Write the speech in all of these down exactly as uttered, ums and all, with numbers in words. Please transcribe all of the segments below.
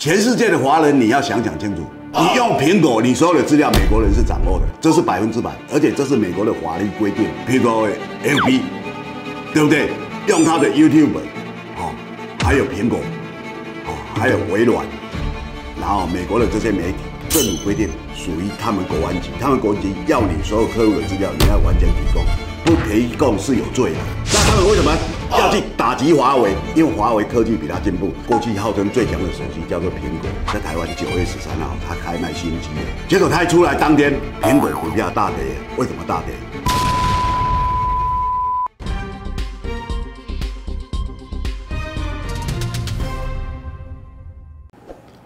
全世界的华人，你要想想清楚。你用苹果，你所有的资料，美国人是掌握的，这是百分之百，而且这是美国的法律规定。苹果的 F B， 对不对？用它的 YouTube， 哦，还有苹果，哦，还有微软，然后美国的这些媒体，政府规定属于他们国安局，他们国安局要你所有客户的资料，你要完全提供，不提供是有罪的。那他们为什么要去打击华为？因为华为科技比它进步，过去号称最强的手机叫做苹果，在台湾九月十三号它开卖新机了，结果它一出来当天，苹果股票大跌，为什么大跌？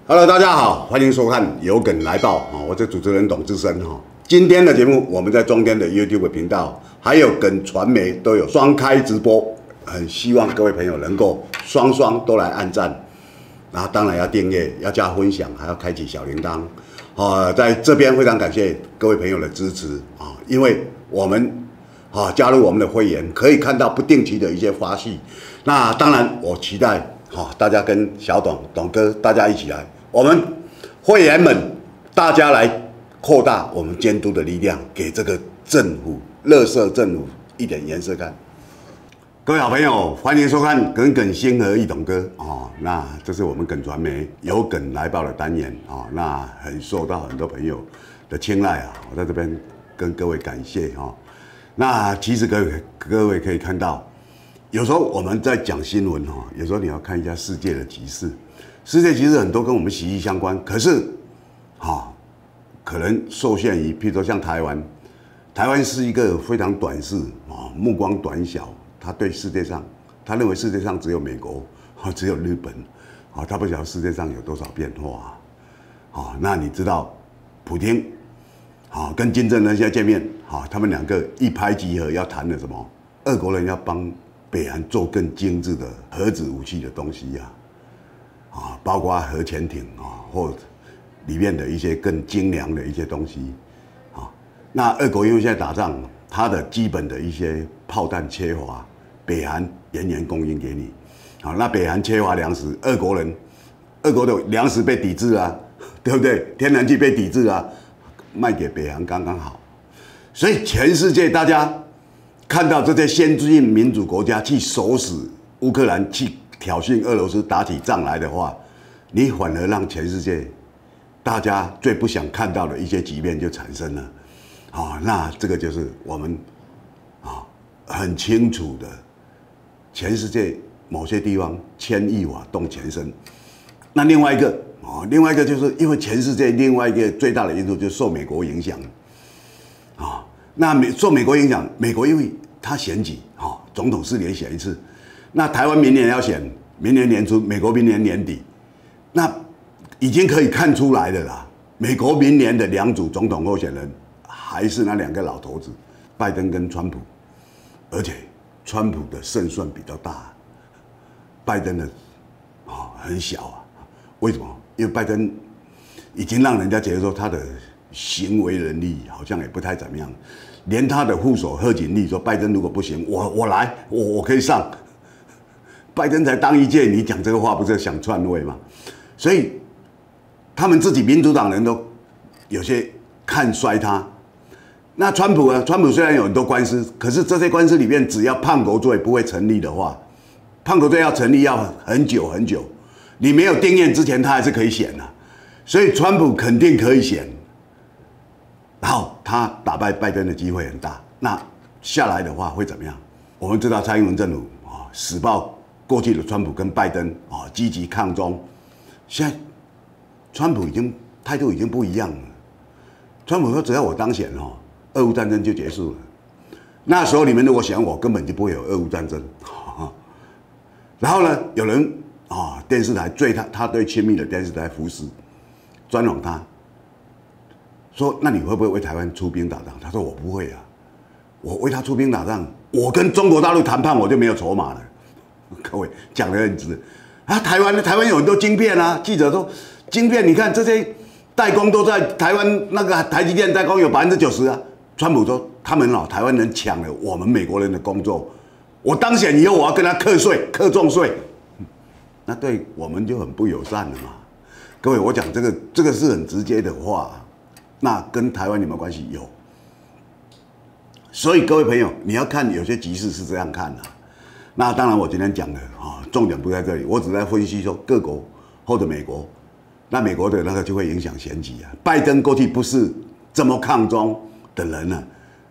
Hello， 大家好，欢迎收看《有梗来报》啊！我是主持人董志深哈。今天的节目，我们在中天的 YouTube 频道，还有梗传媒都有双开直播，很希望各位朋友能够双双都来按赞，然后当然要订阅、要加分享，还要开启小铃铛。啊、呃，在这边非常感谢各位朋友的支持啊！因为我们啊加入我们的会员，可以看到不定期的一些发戏。那当然，我期待。 好，大家跟小董、董哥，大家一起来，我们会员们，大家来扩大我们监督的力量，给这个政府、垃圾政府一点颜色看。各位好朋友，欢迎收看《耿耿星河一董哥》哦，那这是我们耿传媒有梗来报的单元啊、哦，那很受到很多朋友的青睐啊，我在这边跟各位感谢哈、哦。那其实各位各位可以看到。 有时候我们在讲新闻哈，有时候你要看一下世界的局势，世界局势很多跟我们息息相关。可是，哈，可能受限于，譬如说像台湾，台湾是一个非常短视啊，目光短小，他对世界上，他认为世界上只有美国，只有日本，啊，他不晓得世界上有多少变化。啊，那你知道，普丁，啊，跟金正恩现在见面，啊，他们两个一拍即合，要谈的什么？俄国人要帮。 北韩做更精致的核子武器的东西呀，啊，包括核潜艇啊，或里面的一些更精良的一些东西，啊，那俄国因为现在打仗，它的基本的一些炮弹缺乏，北韩源源供应给你，啊，那北韩缺乏粮食，俄国人，俄国的粮食被抵制啊，对不对？天然气被抵制啊，卖给北韩刚刚好，所以全世界大家。 看到这些先进民主国家去手使乌克兰、去挑衅俄罗斯打起仗来的话，你反而让全世界大家最不想看到的一些局面就产生了。啊、哦，那这个就是我们啊、哦、很清楚的，全世界某些地方牵一发动全身。那另外一个啊、哦，另外一个就是因为全世界另外一个最大的因素就是受美国影响啊。哦 那美受美国影响，美国因为他选举，哈、哦，总统四年选一次，那台湾明年要选，明年年初，美国明年年底，那已经可以看出来的啦。美国明年的两组总统候选人还是那两个老头子，拜登跟川普，而且川普的胜算比较大，拜登的啊、哦、很小啊。为什么？因为拜登已经让人家觉得说他的。 行为能力好像也不太怎么样，连他的副手贺锦丽说：“拜登如果不行，我我来，我我可以上。”拜登才当一届，你讲这个话不是想篡位吗？所以他们自己民主党人都有些看衰他。那川普呢？川普虽然有很多官司，可是这些官司里面，只要叛国罪不会成立的话，叛国罪要成立要很久很久。你没有定谳之前，他还是可以选的、啊。所以川普肯定可以选。 然后他打败拜登的机会很大，那下来的话会怎么样？我们知道蔡英文政府啊，死抱过去的川普跟拜登啊，积极抗中。现在川普已经态度已经不一样了。川普说：“只要我当选哦，俄乌战争就结束了。那时候你们如果选我，根本就不会有俄乌战争。”然后呢，有人啊，电视台最他他对亲密的电视台福斯专访他。 说，那你会不会为台湾出兵打仗？他说我不会啊，我为他出兵打仗，我跟中国大陆谈判我就没有筹码了。各位讲得很直啊，台湾台湾有很多晶片啊，记者说晶片，你看这些代工都在台湾那个台积电代工有百分之九十啊。川普说他们哦，台湾人抢了我们美国人的工作，我当选以后我要跟他课税，课重税，那对我们就很不友善了嘛。各位，我讲这个这个是很直接的话，那跟台湾有没有关系？有。所以各位朋友，你要看有些局势是这样看的、啊。那当然，我今天讲的啊、哦，重点不在这里，我只在分析说各国或者美国，那美国的那个就会影响选举啊。拜登过去不是这么抗中的人呢、啊，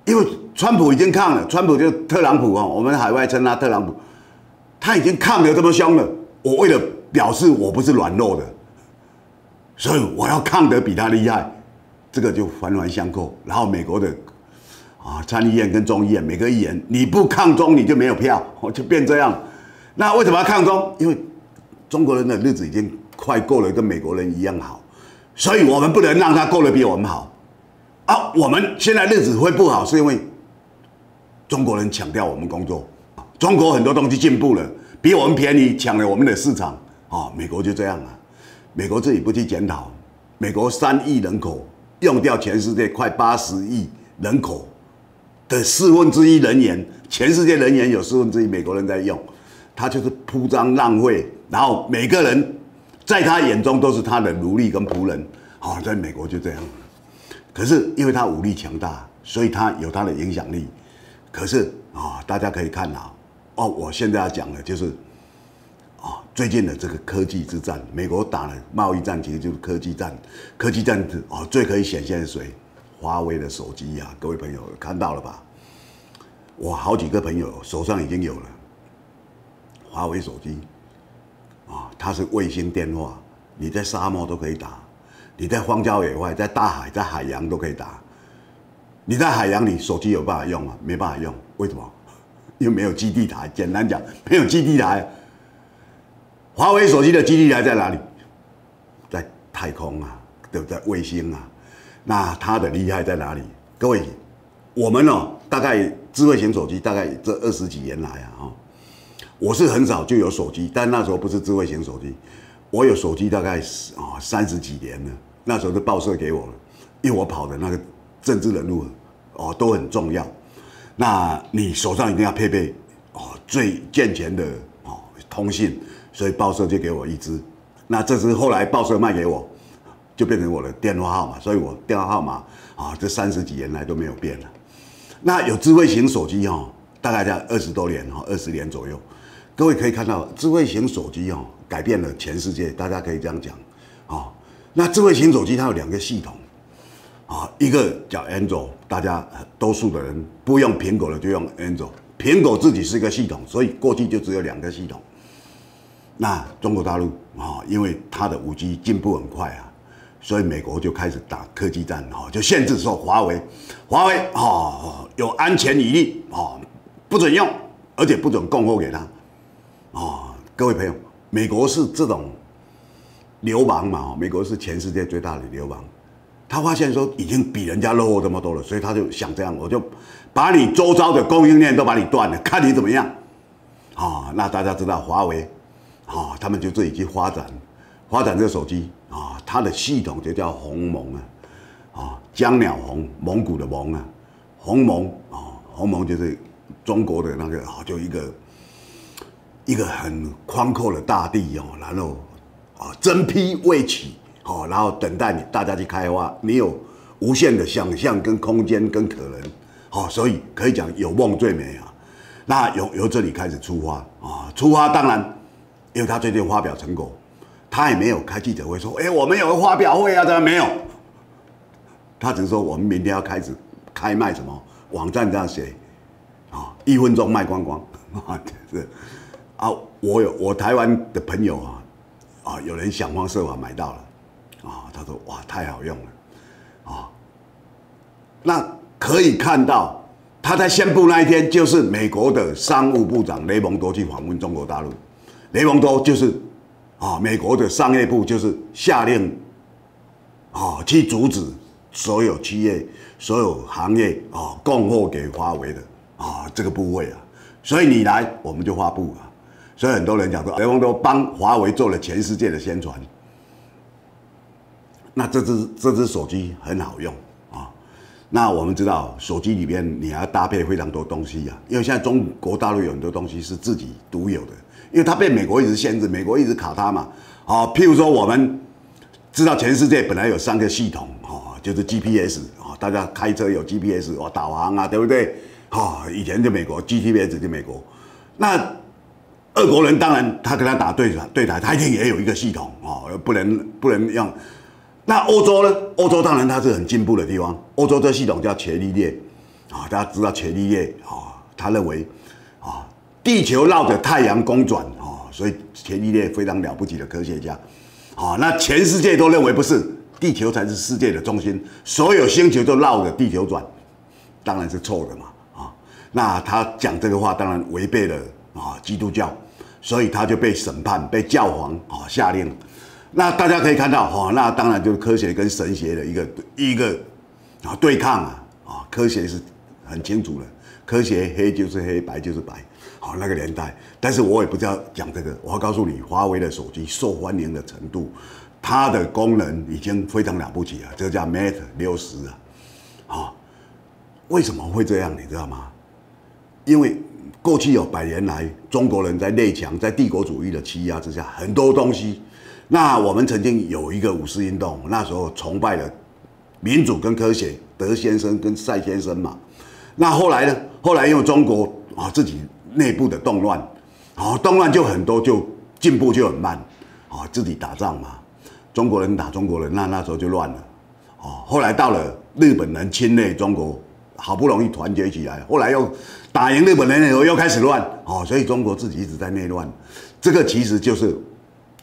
因为川普已经抗了，川普就特朗普啊、哦，我们海外称他特朗普，他已经抗得这么凶了，我为了表示我不是软弱的，所以我要抗得比他厉害，这个就环环相扣。然后美国的。啊，参议院跟众议院每个议员，你不抗中你就没有票，就变这样。那为什么要抗中？因为中国人的日子已经快过得跟美国人一样好，所以我们不能让他过得比我们好。啊，我们现在日子会不好，是因为中国人抢掉我们工作，中国很多东西进步了，比我们便宜，抢了我们的市场。啊，美国就这样啊，美国自己不去检讨，美国三亿人口用掉全世界快八十亿人口。的四分之一人员，全世界人员有四分之一美国人在用，他就是铺张浪费，然后每个人在他眼中都是他的奴隶跟仆人。好、哦，在美国就这样。可是因为他武力强大，所以他有他的影响力。可是啊、哦，大家可以看啊，哦，我现在要讲的就是啊、哦，最近的这个科技之战，美国打了贸易战，其实就是科技战。科技战啊、哦，最可以显现谁？华为的手机呀、啊，各位朋友看到了吧？我好几个朋友手上已经有了华为手机，啊，它是卫星电话，你在沙漠都可以打，你在荒郊野外、在大海、在海洋都可以打。你在海洋里手机有办法用吗？没办法用，为什么？因为没有基地台。简单讲，没有基地台。华为手机的基地台在哪里？在太空啊，对不对？卫星啊。那它的厉害在哪里？各位，我们哦，大概智慧型手机大概这二十几年来啊，哦，我是很早就有手机，但那时候不是智慧型手机，我有手机大概啊三十几年了，那时候就报社给我了，因为我跑的那个政治人物哦都很重要，那你手上一定要配备哦最健全的哦通信，所以报社就给我一支，那这支后来报社卖给我。就变成我的电话号码，所以我电话号码啊，这三十几年来都没有变了。那有智慧型手机哦，大概在二十多年哈，二十年左右，各位可以看到智慧型手机哦，改变了全世界，大家可以这样讲啊。那智慧型手机它有两个系统啊，一个叫 Android， 大家多数的人不用苹果的就用 Android， 苹果自己是一个系统，所以过去就只有两个系统。那中国大陆啊，因为它的五 G 进步很快啊。所以美国就开始打科技战，哈，就限制说华为，华为哦有安全疑虑哦，不准用，而且不准供货给他，哦，各位朋友，美国是这种流氓嘛，美国是全世界最大的流氓，他发现说已经比人家落后这么多了，所以他就想这样，我就把你周遭的供应链都把你断了，看你怎么样，啊、哦，那大家知道华为，啊、哦，他们就自己去发展。发展这个手机啊、哦，它的系统就叫鸿蒙啊，啊、哦，江鸟鸿，蒙古的蒙啊，鸿蒙啊，鸿、哦、蒙就是中国的那个啊、哦，就一个一个很宽阔的大地哦，然后啊、哦，针披未起哦，然后等待你大家去开发，你有无限的想象跟空间跟可能，好、哦，所以可以讲有梦最美啊。那由由这里开始出发啊、哦，出发当然，因为他最近发表成果。他也没有开记者会说，哎、欸，我们有个发表会啊，他没有。他只是说我们明天要开始开卖什么网站这样写，啊、哦，一分钟卖光光，啊，就是啊，我有我台湾的朋友啊，啊，有人想方设法买到了，啊，他说哇，太好用了，啊，那可以看到他在宣布那一天，就是美国的商务部长雷蒙多去访问中国大陆，雷蒙多就是。啊、哦，美国的商业部就是下令，啊、哦，去阻止所有企业、所有行业啊、哦、供货给华为的啊、哦、这个部位啊，所以你来我们就发布啊，所以很多人讲说，雷蒙多帮华为做了全世界的宣传。那这只这只手机很好用啊、哦，那我们知道手机里面你要搭配非常多东西啊，因为现在中国大陆有很多东西是自己独有的。因为它被美国一直限制，美国一直卡它嘛。好、哦，譬如说我们知道全世界本来有三个系统哈、哦，就是 G P S 啊、哦，大家开车有 G P S 哦，导航啊，对不对？哈、哦，以前就美国 G P S 就美国，那。 俄国人当然，他跟他打对台，对台他一定也有一个系统啊、哦，不能不能让。那欧洲呢？欧洲当然它是很进步的地方。欧洲这系统叫伽利略啊，大家知道伽利略啊，他认为啊、哦，地球绕着太阳公转啊、哦，所以伽利略非常了不起的科学家。好、哦，那全世界都认为不是，地球才是世界的中心，所有星球都绕着地球转，当然是错的嘛啊、哦。那他讲这个话，当然违背了啊、哦、基督教。 所以他就被审判，被教皇啊下令。那大家可以看到，哈，那当然就是科学跟神学的一个一个啊对抗啊啊，科学是很清楚的，科学黑就是黑，白就是白，好那个年代。但是我也不知道讲这个，我要告诉你，华为的手机受欢迎的程度，它的功能已经非常了不起了，这叫 Mate 六十啊，啊，为什么会这样，你知道吗？因为。 过去有百年来，中国人在列强、在帝国主义的欺压之下，很多东西。那我们曾经有一个五四运动，那时候崇拜了民主跟科学，德先生跟赛先生嘛。那后来呢？后来因为中国啊自己内部的动乱，啊动乱就很多，就进步就很慢，啊自己打仗嘛，中国人打中国人，那那时候就乱了。哦，后来到了日本人侵略中国。 好不容易团结起来，后来又打赢日本人以后又开始乱哦，所以中国自己一直在内乱。这个其实就是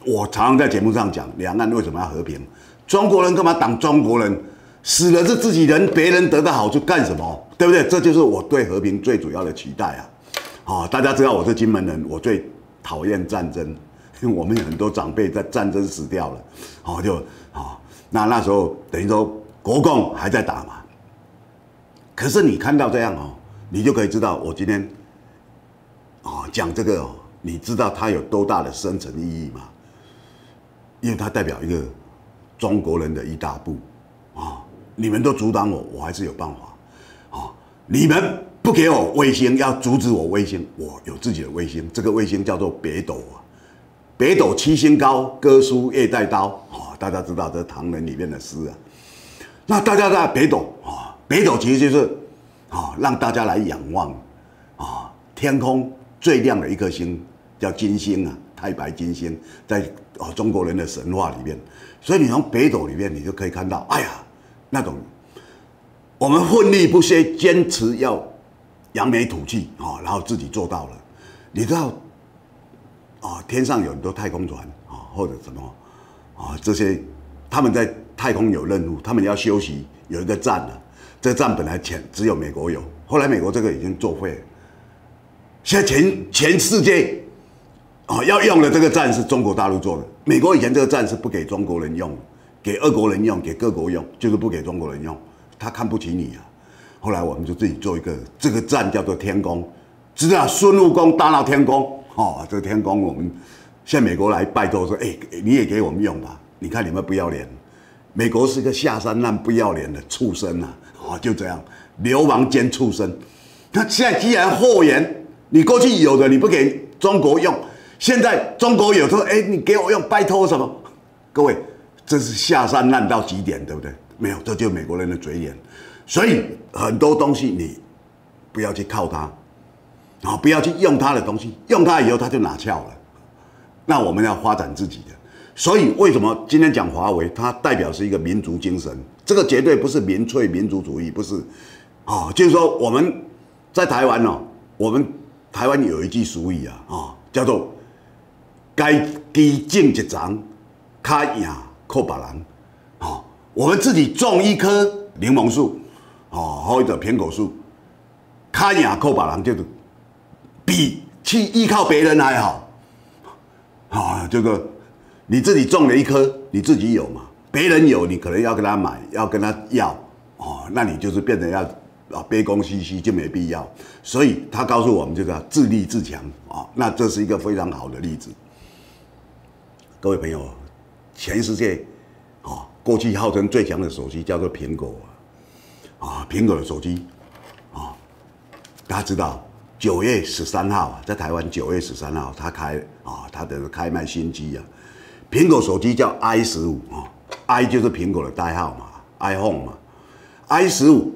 我常常在节目上讲，两岸为什么要和平？中国人干嘛挡中国人？死了是自己人，别人得到好处干什么？对不对？这就是我对和平最主要的期待啊！哦，大家知道我是金门人，我最讨厌战争，因为我们很多长辈在战争死掉了。哦，就哦，那那时候等于说国共还在打嘛。 可是你看到这样哦，你就可以知道我今天，啊、哦、讲这个哦，你知道它有多大的深层意义吗？因为它代表一个中国人的一大步啊、哦！你们都阻挡我，我还是有办法啊、哦！你们不给我卫星，要阻止我卫星，我有自己的卫星，这个卫星叫做北斗啊！北斗七星高，哥舒夜带刀啊、哦！大家知道这是唐人里面的诗啊。那大家知道北斗啊？哦 北斗其实就是，啊、哦，让大家来仰望，啊、哦，天空最亮的一颗星叫金星啊，太白金星，在啊、哦、中国人的神话里面，所以你从北斗里面你就可以看到，哎呀，那种我们奋力不懈，坚持要扬眉吐气啊、哦，然后自己做到了。你知道，啊、哦，天上有很多太空船啊、哦，或者什么啊、哦、这些，他们在太空有任务，他们要休息，有一个站了、啊。 这站本来前只有美国有，后来美国这个已经作废了。现在全全世界，哦，要用的这个站是中国大陆做的。美国以前这个站是不给中国人用，给俄国人用，给各国用，就是不给中国人用。他看不起你啊。后来我们就自己做一个，这个站叫做天宫，知道孙悟空大闹天宫哦，这个天宫我们现在美国来拜托说，哎，你也给我们用吧。你看你们不要脸，美国是个下三滥不要脸的畜生啊！ 哦，就这样，流氓兼畜生。他现在既然祸延，你过去有的你不给中国用，现在中国有说，哎、欸，你给我用，拜托什么？各位，这是下三滥到极点，对不对？没有，这就是美国人的嘴脸。所以很多东西你不要去靠它，啊、哦，不要去用它的东西，用它以后它就拿翘了。那我们要发展自己的。 所以为什么今天讲华为，它代表是一个民族精神，这个绝对不是民粹民族主义，不是，哦，就是说我们在台湾哦，我们台湾有一句俗语啊，哦，叫做“该低种一丛，卡赢靠别人”，哦，我们自己种一棵柠檬树，哦，或者苹果树，卡赢靠别人就是比去依靠别人还好，啊、哦，这个。 你自己种了一颗，你自己有嘛？别人有，你可能要跟他买，要跟他要，哦，那你就是变成要啊卑躬屈膝就没必要。所以他告诉我们就是要自立自强啊、哦，那这是一个非常好的例子。各位朋友，全世界啊、哦，过去号称最强的手机叫做苹果啊，苹果的手机啊、哦，大家知道九月十三号啊，在台湾九月十三号，他开啊、哦，他的开卖新机啊。 苹果手机叫 i 十五啊 i 就是苹果的代号嘛 ，iPhone 嘛 ，i 十五，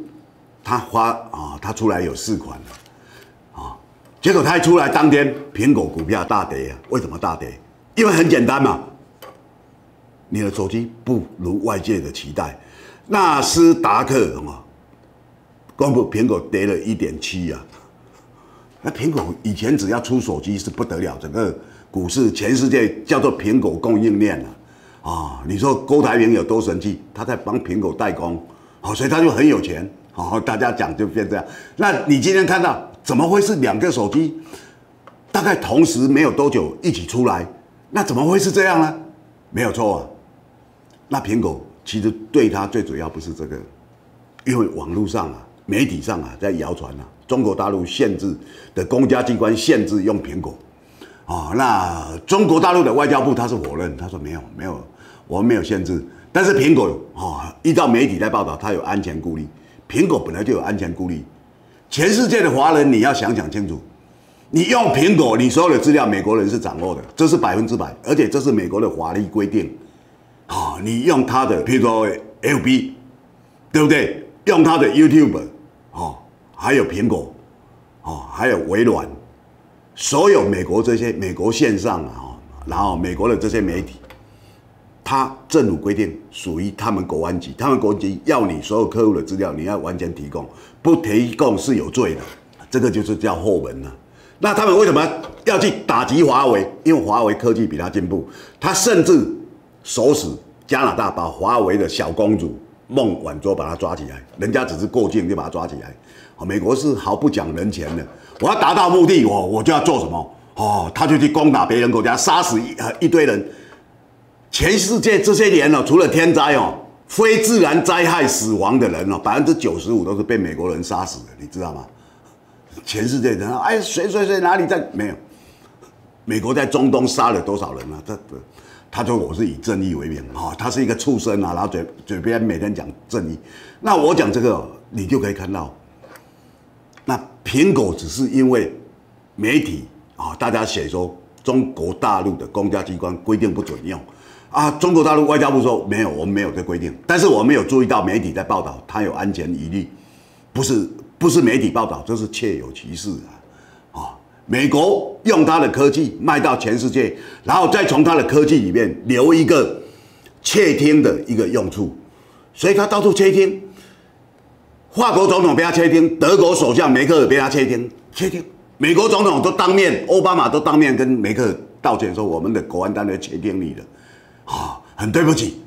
它发啊、哦，它出来有四款了，啊、哦，结果它一出来当天，苹果股票大跌啊！为什么大跌？因为很简单嘛，你的手机不如外界的期待。纳斯达克啊，公布苹果跌了一点七啊，那苹果以前只要出手机是不得了，整个股市全世界叫做苹果供应链了、啊。 啊、哦，你说郭台铭有多神气？他在帮苹果代工，好、哦，所以他就很有钱。好、哦，大家讲就变这样。那你今天看到怎么会是两个手机，大概同时没有多久一起出来？那怎么会是这样呢？没有错啊。那苹果其实对他最主要不是这个，因为网络上啊、媒体上啊在谣传啊，中国大陆限制的公家机关限制用苹果。哦，那中国大陆的外交部他是否认，他说没有，没有。 我们没有限制，但是苹果哦，依照媒体在报道，它有安全顾虑。苹果本来就有安全顾虑。全世界的华人，你要想想清楚，你用苹果，你所有的资料美国人是掌握的，这是百分之百，而且这是美国的法律规定。啊、哦，你用它的，譬如说 F B， 对不对？用它的 YouTube， 哦，还有苹果，哦，还有微软，所有美国这些美国线上啊、哦，然后美国的这些媒体。 他政府规定属于他们国安局，他们国安局要你所有客户的资料，你要完全提供，不提供是有罪的，这个就是叫后门了、啊。那他们为什么要去打击华为？因为华为科技比他进步，他甚至手使加拿大把华为的小公主孟晚舟把她抓起来，人家只是过境就把她抓起来。美国是毫不讲人权的，我要达到目的，我我就要做什么？哦，他就去攻打别人国家，杀死一一堆人。 全世界这些年哦，除了天灾哦，非自然灾害死亡的人哦，百分之九十五都是被美国人杀死的，你知道吗？全世界人哎，谁谁谁哪里在没有？美国在中东杀了多少人啊？他他说我是以正义为名哈、哦，他是一个畜生啊，然后嘴嘴边每天讲正义。那我讲这个、哦，你就可以看到，那苹果只是因为媒体啊、哦，大家写说中国大陆的公家机关规定不准用。 啊，中国大陆外交部说没有，我们没有这规定，但是我们有注意到媒体在报道，它有安全疑虑，不是不是媒体报道，这是确有其事啊！啊、哦，美国用它的科技卖到全世界，然后再从它的科技里面留一个窃听的一个用处，所以它到处窃听。法国总统被他窃听，德国首相梅克尔被他窃听，窃听，美国总统都当面，奥巴马都当面跟梅克尔道歉说，我们的国安单位窃听你了。 啊、哦，很对不起，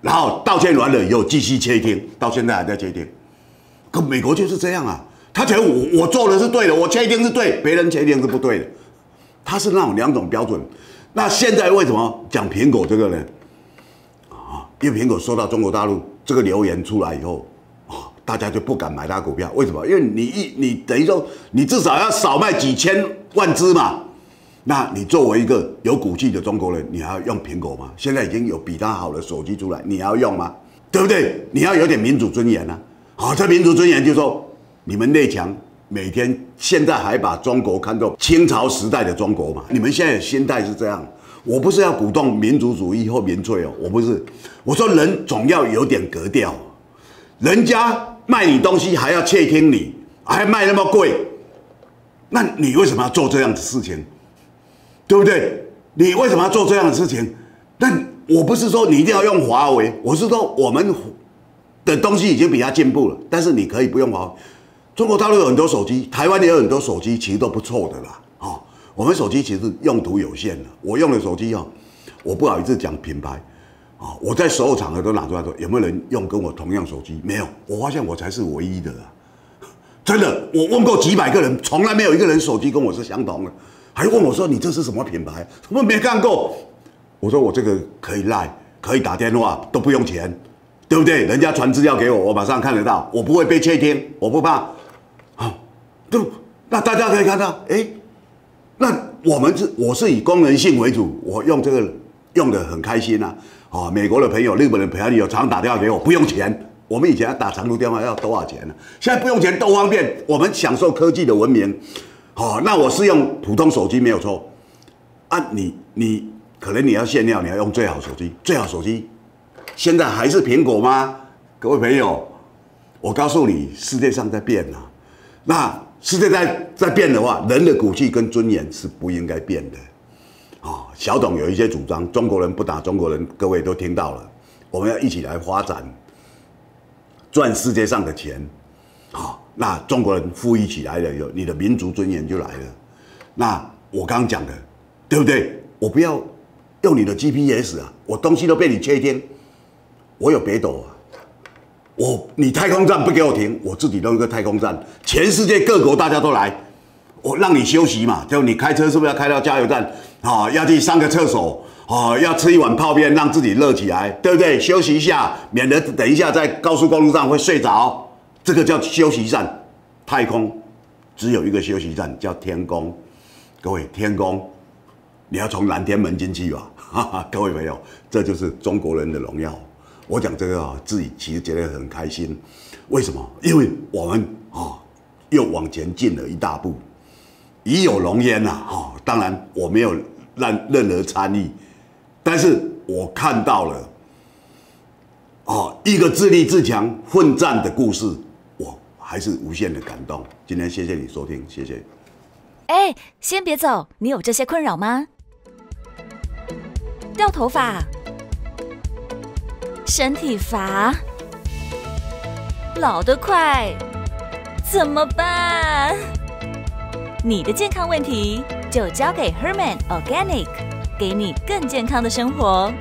然后道歉完了以后继续窃听，到现在还在窃听。可美国就是这样啊，他觉得我我做的是对的，我窃听是对，别人窃听是不对的，他是那种两种标准。那现在为什么讲苹果这个呢？啊、哦，因为苹果收到中国大陆这个留言出来以后，啊、哦，大家就不敢买它股票，为什么？因为你一你等于说你至少要少卖几千万只嘛。 那你作为一个有骨气的中国人，你还要用苹果吗？现在已经有比它好的手机出来，你还要用吗？对不对？你要有点民主尊严啊！好、哦，这民主尊严就是说，你们列强每天现在还把中国看作清朝时代的中国嘛？你们现在的心态是这样。我不是要鼓动民族主义或民粹哦，我不是。我说人总要有点格调，人家卖你东西还要窃听你，还卖那么贵，那你为什么要做这样的事情？ 对不对？你为什么要做这样的事情？但我不是说你一定要用华为，我是说我们的东西已经比它进步了，但是你可以不用华为。中国大陆有很多手机，台湾也有很多手机，其实都不错的啦。哦，我们手机其实用途有限的。我用的手机哦，我不好意思讲品牌啊、哦，我在所有场合都拿出来说，有没有人用跟我同样手机？没有，我发现我才是唯一的啊！真的，我问过几百个人，从来没有一个人手机跟我是相同的。 还问我说：“你这是什么品牌？什么没看过？”我说：“我这个可以赖，可以打电话，都不用钱，对不对？人家传资料给我，我马上看得到，我不会被窃听，我不怕。好，对，那大家可以看到，哎，那我们是我是以功能性为主，我用这个用得很开心啊。啊、哦，美国的朋友、日本的朋友常打电话给我，不用钱。我们以前要打长途电话要多少钱呢、啊？现在不用钱，都方便。我们享受科技的文明。” 好、哦，那我是用普通手机没有错，啊你，你你可能你要炫耀，你要用最好手机，最好手机现在还是苹果吗？各位朋友，我告诉你，世界上在变啊。那世界在在变的话，人的骨气跟尊严是不应该变的。啊、哦，小董有一些主张，中国人不打中国人，各位都听到了。我们要一起来发展，赚世界上的钱。啊、哦，那中国人富裕起来了，有你的民族尊严就来了。那我刚讲的，对不对？我不要用你的 G P S 啊，我东西都被你切天，我有北斗啊。 我你太空站不给我停，我自己弄一个太空站，全世界各国大家都来，我让你休息嘛。就你开车是不是要开到加油站？啊、哦，要去上个厕所，啊、哦，要吃一碗泡面让自己热起来，对不对？休息一下，免得等一下在高速公路上会睡着。这个叫休息站。太空只有一个休息站，叫天宫。各位，天宫，你要从南天门进去吧。哈哈，各位朋友，这就是中国人的荣耀。 我讲这个啊，自己其实觉得很开心，为什么？因为我们啊、哦，又往前进了一大步，已有容焉呐、啊，哈、哦。当然我没有让任何参与，但是我看到了，哦，一个自立自强奋战的故事，我还是无限的感动。今天谢谢你收听，谢谢。哎，先别走，你有这些困扰吗？掉头发。 身体乏，老得快，怎么办？你的健康问题就交给 Herman Organic， 给你更健康的生活。